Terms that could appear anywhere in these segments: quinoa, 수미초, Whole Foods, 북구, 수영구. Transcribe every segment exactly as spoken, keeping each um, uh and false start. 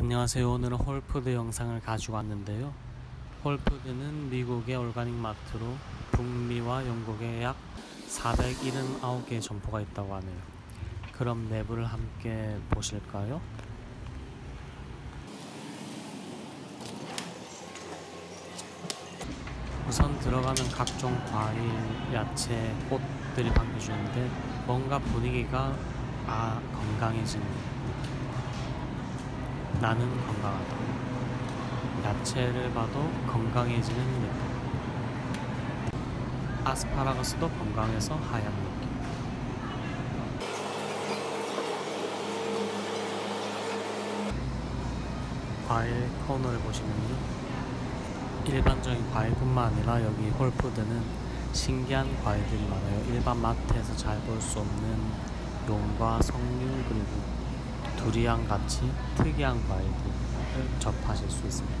안녕하세요. 오늘은 홀푸드 영상을 가지고 왔는데요. 홀푸드는 미국의 올가닉 마트로 북미와 영국에 약 사백칠십구 개의 점포가 있다고 하네요. 그럼 내부를 함께 보실까요? 우선 들어가면 각종 과일, 야채, 꽃들이 반겨주는데 뭔가 분위기가 아 건강해지는 느낌. 나는 건강하다. 야채를 봐도 건강해지는 느낌. 아스파라거스도 건강해서 하얀 느낌. 과일 코너를 보시면요, 일반적인 과일뿐만 아니라 여기 홀푸드는 신기한 과일들이 많아요. 일반 마트에서 잘 볼 수 없는 용과 석류, 그리고 두리안 같이 특이한 과일들을 접하실 수 있습니다.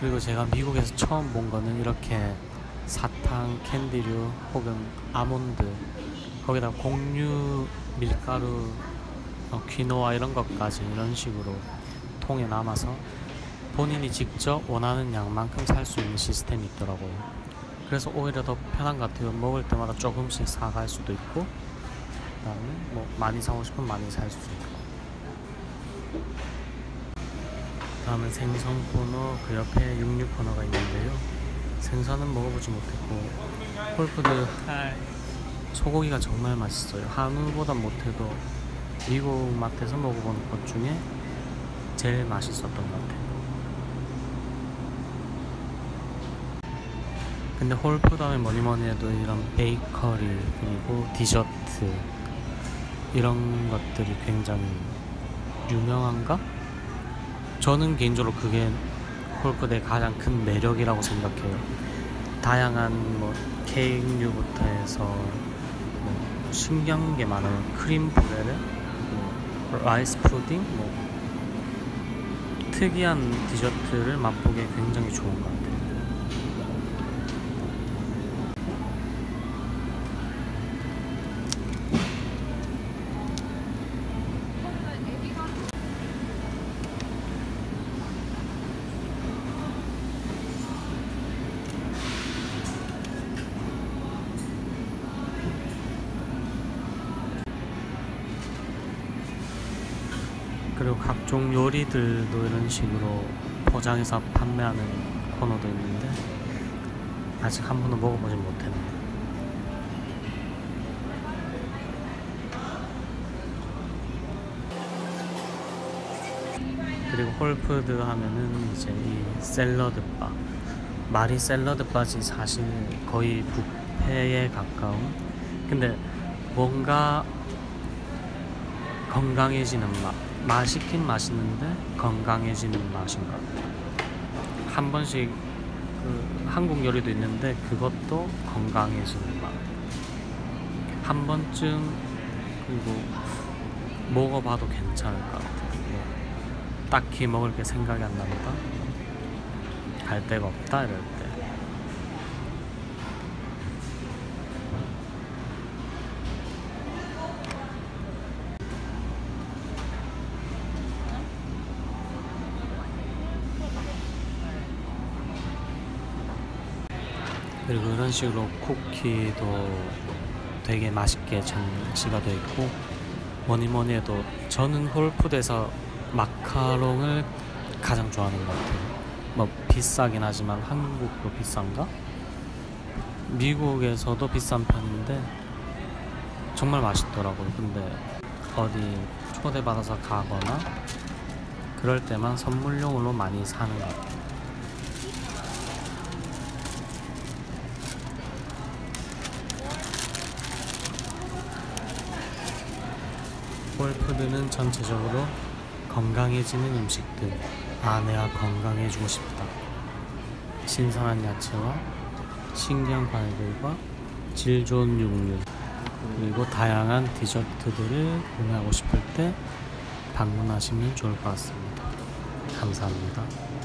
그리고 제가 미국에서 처음 본 거는 이렇게 사탕, 캔디류 혹은 아몬드, 거기다 곡류, 밀가루, 어, 퀴노아 이런 것까지 이런 식으로 통에 남아서 본인이 직접 원하는 양만큼 살 수 있는 시스템이 있더라고요. 그래서 오히려 더 편한 것 같아요. 먹을 때마다 조금씩 사갈 수도 있고, 그 다음에 뭐 많이 사고 싶으면 많이 살 수도 있고. 그 다음은 생선 코너, 그 옆에 육류 코너가 있는데요. 생선은 먹어보지 못했고, 홀푸드 소고기가 정말 맛있어요. 한우보다 못해도 미국 마트에서 먹어본 것 중에 제일 맛있었던 것 같아요. 근데 홀푸드 하면 뭐니뭐니 해도 이런 베이커리, 그리고 디저트 이런 것들이 굉장히 유명한가? 저는 개인적으로 그게 홀푸드의 가장 큰 매력이라고 생각해요. 다양한 뭐 케이크류부터 해서 뭐 신기한 게 많아요. 크림 브레레, 뭐 라이스 푸딩, 뭐 특이한 디저트를 맛보기에 굉장히 좋은 것 같아요. 그리고 각종 요리들도 이런 식으로 포장해서 판매하는 코너도 있는데 아직 한 번도 먹어보진 못했네요. 그리고 홀푸드 하면은 이제 이 샐러드바, 말이 샐러드바지 사실 거의 뷔페에 가까운, 근데 뭔가 건강해지는 맛, 맛있긴 맛있는데 건강해지는 맛인 것 같아요. 한 번씩 그 한국 요리도 있는데 그것도 건강해지는 맛. 한 번쯤 그리고 먹어봐도 괜찮을 것 같아요. 뭐 딱히 먹을 게 생각이 안 난다, 갈 데가 없다 이럴 때. 그리고 이런 식으로 쿠키도 되게 맛있게 전시가 되어 있고, 뭐니뭐니 해도 저는 홀푸드에서 마카롱을 가장 좋아하는 것 같아요. 뭐 비싸긴 하지만 한국도 비싼가? 미국에서도 비싼 편인데 정말 맛있더라고요. 근데 어디 초대받아서 가거나 그럴 때만 선물용으로 많이 사는 것 같아요. 홀푸드는 전체적으로 건강해지는 음식들, 아 내가 건강해지고 싶다, 신선한 야채와 신기한 과일들과 질 좋은 육류, 그리고 다양한 디저트들을 구매하고 싶을 때 방문하시면 좋을 것 같습니다. 감사합니다.